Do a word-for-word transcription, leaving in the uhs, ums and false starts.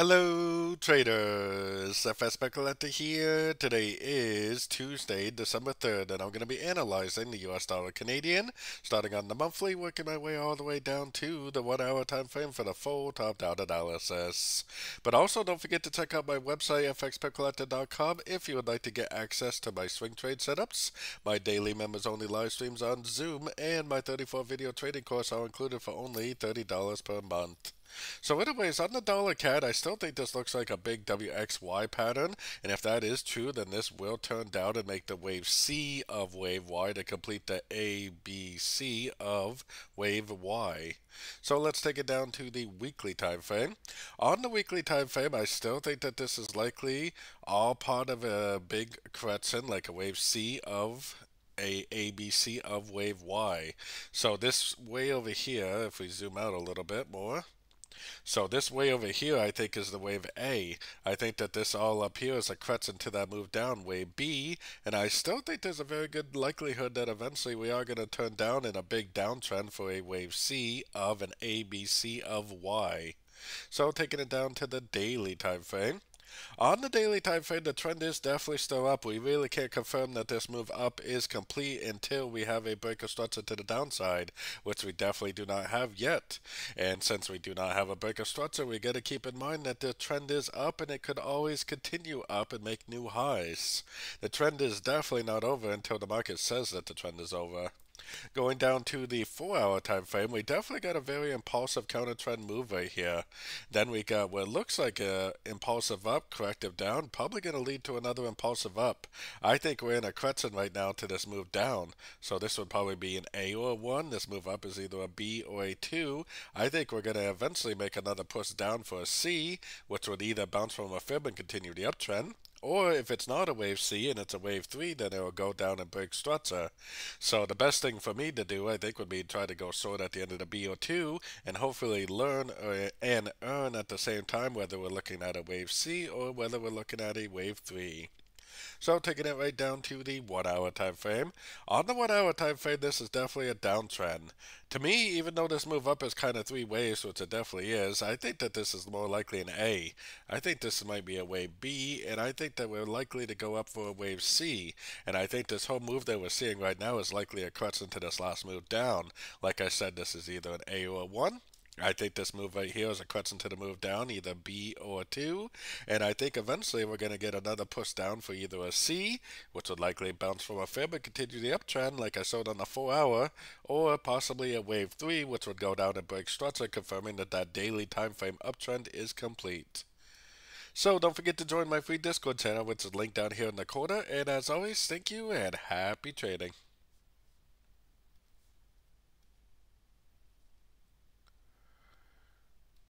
Hello traders, F X Pip Collector here. Today is Tuesday, December third, and I'm going to be analyzing the U S dollar Canadian, starting on the monthly, working my way all the way down to the one hour time frame for the full top-down analysis. But also don't forget to check out my website, f x pip collector dot com, if you would like to get access to my swing trade setups, my daily members only live streams on Zoom, and my thirty-four video trading course are included for only thirty dollars per month. So anyways, on the dollar C A D, I still think this looks like a big W X Y pattern, and if that is true, then this will turn down and make the wave C of wave Y to complete the A B C of wave Y. So let's take it down to the weekly time frame. On the weekly time frame, I still think that this is likely all part of a big correction, like a wave C of a A B C of wave Y. So this way over here, if we zoom out a little bit more, so this way over here, I think, is the wave A. I think that this all up here is a correction to that move down, wave B. And I still think there's a very good likelihood that eventually we are going to turn down in a big downtrend for a wave C of an A B C of Y. So taking it down to the daily time frame. On the daily time frame, the trend is definitely still up. We really can't confirm that this move up is complete until we have a break of structure to the downside, which we definitely do not have yet. And since we do not have a break of structure, we got to keep in mind that the trend is up and it could always continue up and make new highs. The trend is definitely not over until the market says that the trend is over. Going down to the four hour time frame, we definitely got a very impulsive counter trend move right here. Then we got what looks like a impulsive up, corrective down, probably going to lead to another impulsive up. I think we're in a correction right now to this move down. So this would probably be an A or a one. This move up is either a B or a two. I think we're going to eventually make another push down for a C, which would either bounce from a fib and continue the uptrend. Or if it's not a wave C and it's a wave three, then it will go down and break structure. So the best thing for me to do, I think, would be try to go short at the end of the B or two and hopefully learn and earn at the same time whether we're looking at a wave C or whether we're looking at a wave three. So taking it right down to the one hour time frame. On the one hour time frame, this is definitely a downtrend. To me, even though this move up is kind of three waves, which it definitely is, I think that this is more likely an A. I think this might be a wave B, and I think that we're likely to go up for a wave C. And I think this whole move that we're seeing right now is likely a correction to this last move down. Like I said, this is either an A or a one. I think this move right here is a correction to the move down, either B or two, and I think eventually we're going to get another push down for either a C, which would likely bounce from a fib and continue the uptrend like I showed on the four hour, or possibly a wave three, which would go down and break structure, confirming that that daily time frame uptrend is complete. So don't forget to join my free Discord channel, which is linked down here in the corner, and as always, thank you and happy trading.